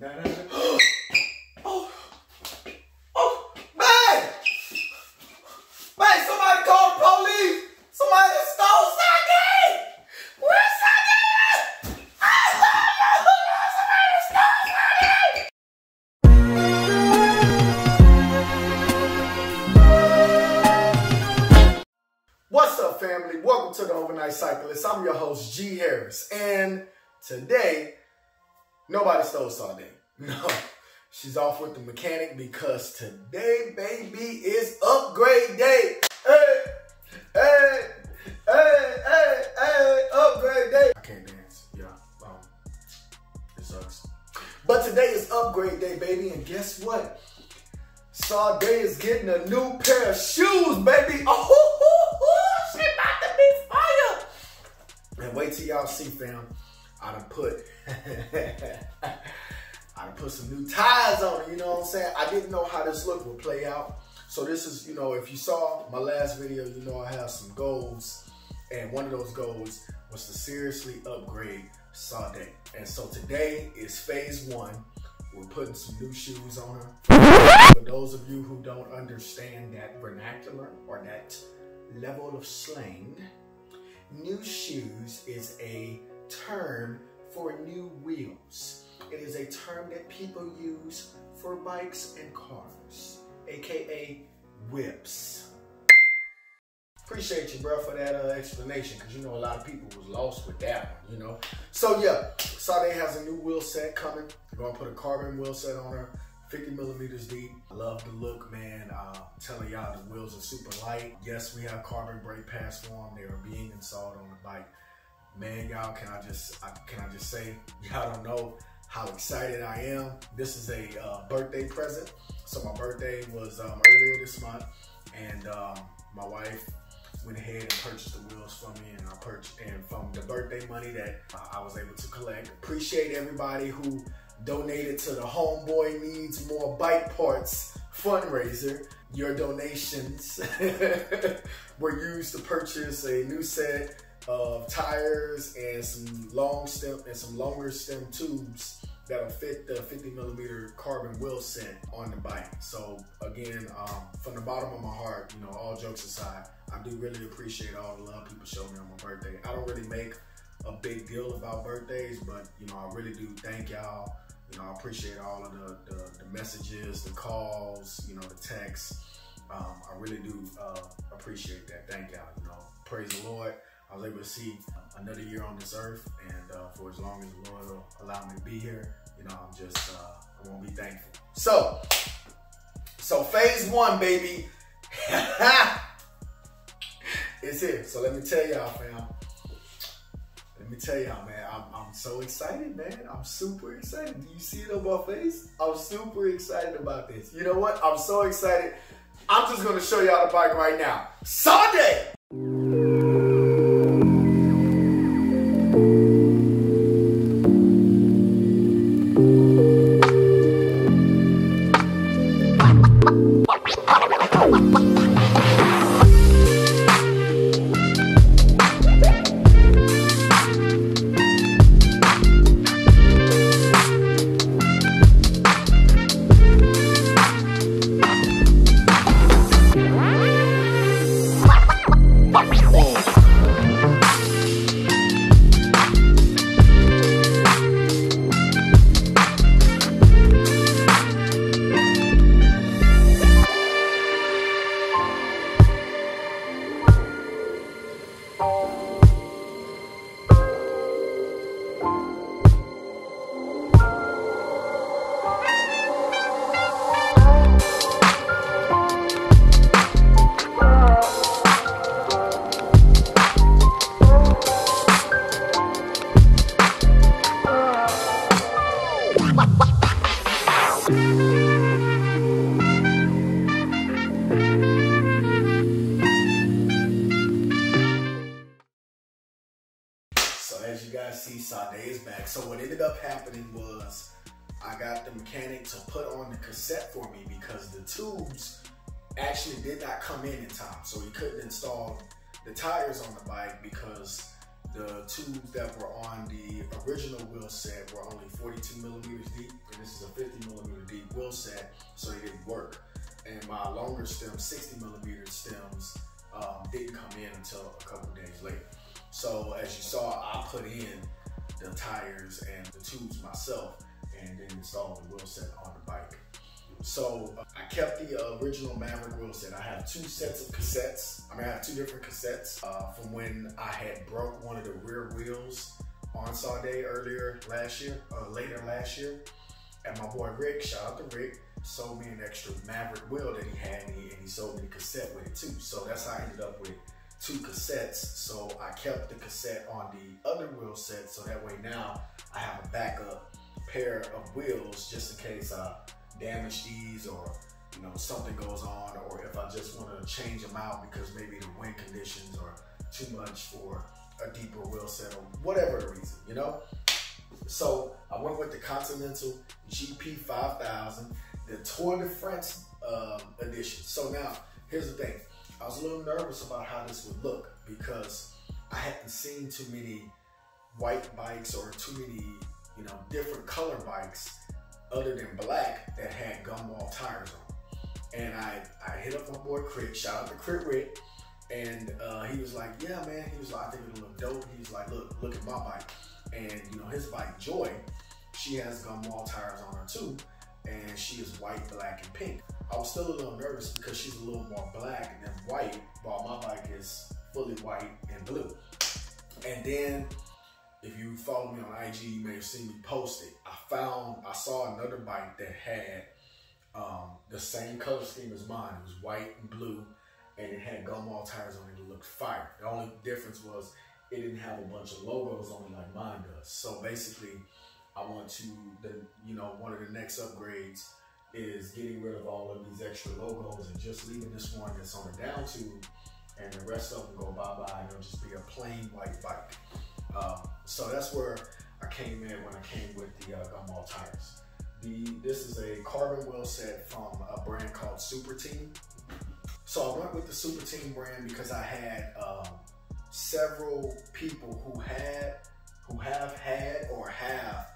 No. Oh! Oh! Man! Man, somebody call the police! Somebody stole Sade! Where's Sade? I don't know! Somebody stole Sade! What's up, family? Welcome to the Overnight Cyclist. I'm your host, G Harris, and today, nobody stole Sade. No, she's off with the mechanic because today, baby, is upgrade day. Hey, hey, hey, hey, hey, upgrade day. I can't dance, yeah, it sucks. But today is upgrade day, baby, and guess what? Sade is getting a new pair of shoes, baby. Oh, she about to be fire. And wait till y'all see, fam. I done put some new ties on it, you know what I'm saying? I didn't know how this look would play out. So this is, you know, if you saw my last video, you know I have some goals. And one of those goals was to seriously upgrade Sade. And so today is phase 1. We're putting some new shoes on her. For those of you who don't understand that vernacular or that level of slang, new shoes is a term for new wheels. It is a term that people use for bikes and cars, aka whips. Appreciate you, bro, for that explanation, because you know a lot of people was lost with that one, you know. So yeah, Sade has a new wheel set coming. We're gonna put a carbon wheel set on her, 50 millimeters deep. I love the look, man. I'm telling y'all, the wheels are super light. Yes, we have carbon brake pads for them. They are being installed on the bike. Man, y'all, can I just say, y'all don't know how excited I am. This is a birthday present. So my birthday was earlier this month, and my wife went ahead and purchased the wheels for me, and from the birthday money that I was able to collect. Appreciate everybody who donated to the Homeboy Needs More Bike Parts fundraiser. Your donations were used to purchase a new set of tires and some long stem and some longer stem tubes that'll fit the 50 millimeter carbon wheel set on the bike. So again, from the bottom of my heart, you know, all jokes aside, I do really appreciate all the love people show me on my birthday. I don't really make a big deal about birthdays, but you know, I really do thank y'all. You know, I appreciate all of the messages, the calls, you know, the texts. I really do appreciate that. Thank y'all, you know, praise the Lord. I was able to see another year on this earth, and for as long as the Lord will allow me to be here, you know, I'm just, I want to be thankful. So phase 1, baby, it's here. So let me tell y'all, fam. Let me tell y'all, man, I'm so excited, man. I'm super excited. Do you see it on my face? I'm super excited about this. You know what? I'm so excited. I'm just going to show y'all the bike right now. Sade! Sade is back. So what ended up happening was I got the mechanic to put on the cassette for me because the tubes actually did not come in time. So he couldn't install the tires on the bike because The tubes that were on the original wheel set were only 42 millimeters deep, and this is a 50 millimeter deep wheel set, so they didn't work. And my longer stem, 60 millimeter stems, didn't come in until a couple days later. So as you saw, I put in the tires and the tubes myself, and then installed the wheel set on the bike. So I kept the original Maverick wheel set. I have two sets of cassettes. I have two different cassettes from when I had broke one of the rear wheels on Sade later last year. And my boy Rick, shout out to Rick, sold me an extra Maverick wheel that he had me, and he sold me the cassette with it too. So that's how I ended up with two cassettes. So I kept the cassette on the other wheel set, so that way now I have a backup pair of wheels just in case I damage these, or you know, something goes on, or if I just want to change them out because maybe the wind conditions are too much for a deeper wheel set, or whatever the reason, you know. So I went with the Continental GP5000, the Tour de France edition. So now here's the thing, I was a little nervous about how this would look because I hadn't seen too many white bikes or too many, you know, different color bikes other than black that had gumball tires on. And I hit up my boy Crit, shout out to Crit Rick, and he was like, yeah man, he was like, I think it'll look dope. He was like, look at my bike. And you know, his bike Joy, she has gumball tires on her too, and she is white, black, and pink. I was still a little nervous because she's a little more black than white, while my bike is fully white and blue. And then, if you follow me on IG, you may have seen me post it. I saw another bike that had the same color scheme as mine. It was white and blue, and it had gumball tires on it. It looked fire. The only difference was it didn't have a bunch of logos on it like mine does. So basically, I want to, you know, one of the next upgrades is getting rid of all of these extra logos and just leaving this one that's on the down tube, and the rest of them go bye-bye, and it'll just be a plain white bike. So that's where I came in when I came with the gumball tires. This is a carbon wheel set from a brand called Super Team. So I went with the Super Team brand because I had several people who have had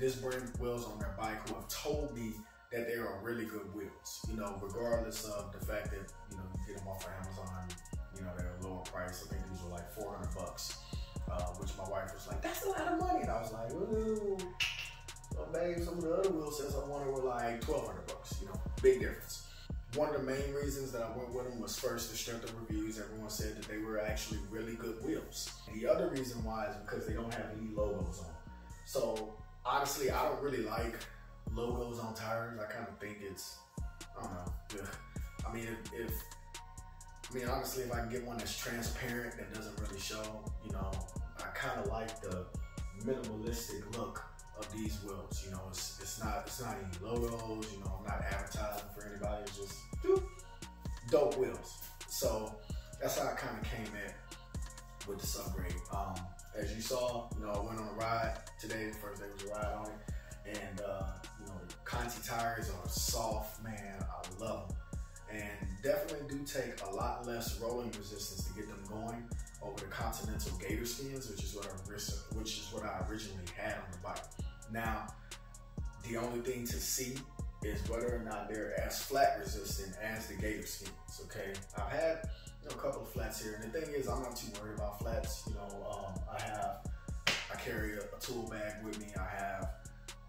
this brand wheels on their bike who have told me that they are really good wheels. You know, regardless of the fact that, you know, you get them off of Amazon, you know, they're a lower price. I think these were like 400 bucks. Which my wife was like, that's a lot of money. And I was like, ooh, well, babe, some of the other wheel sets I wanted were like 1,200 bucks, you know, big difference. One of the main reasons that I went with them was first, the strength of reviews. Everyone said that they were actually really good wheels. The other reason why is because they don't have any logos on them. So honestly, I don't really like logos on tires. I kind of think it's, I don't know. I mean, I mean, honestly, if I can get one that's transparent, that doesn't really show, you know, I kind of like the minimalistic look of these wheels. You know, it's not any logos, you know, I'm not advertising for anybody, it's just dope wheels. So that's how I kind of came in with this upgrade. As you saw, you know, I went on a ride today, first day was a ride on it, and, you know, the Conti tires are soft, man, I love them. And definitely do take a lot less rolling resistance to get them going over the Continental Gator Skins, which is what I originally had on the bike. Now, the only thing to see is whether or not they're as flat resistant as the Gator Skins, okay? I've had, you know, a couple of flats here, and the thing is, I'm not too worried about flats. You know, I carry a tool bag with me. I have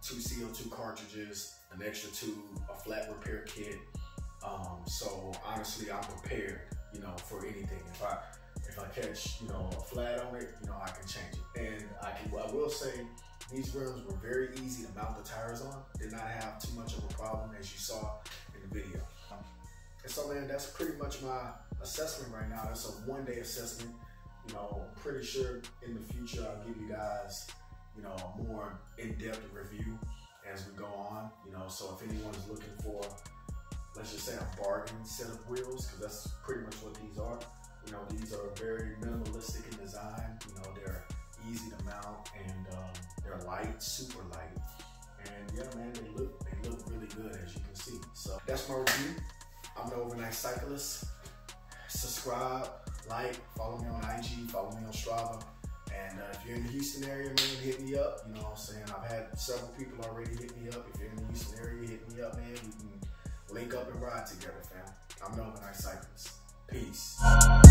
two CO2 cartridges, an extra tube, a flat repair kit. So honestly, I'm prepared, you know, for anything. If I catch, you know, a flat on it, you know, I can change it. And I will say these rims were very easy to mount the tires on. Did not have too much of a problem, as you saw in the video. And so man, that's pretty much my assessment right now. It's a one-day assessment. You know, I'm pretty sure in the future I'll give you guys, you know, a more in-depth review as we go on. You know, so if anyone is looking for, let's just say, a bargain set of wheels, because that's pretty much what these are. You know, these are very minimalistic in design. You know, they're easy to mount, and they're light, super light. And yeah, man, they look really good, as you can see. So that's my review. I'm the Overnight Cyclist. Subscribe, like, follow me on IG, follow me on Strava, And if you're in the Houston area, man, hit me up. You know what I'm saying? I've had several people already hit me up. If you're in the Houston area, hit me up, man. We can link up and ride together, fam. I'm an Overnight Cyclist. Peace.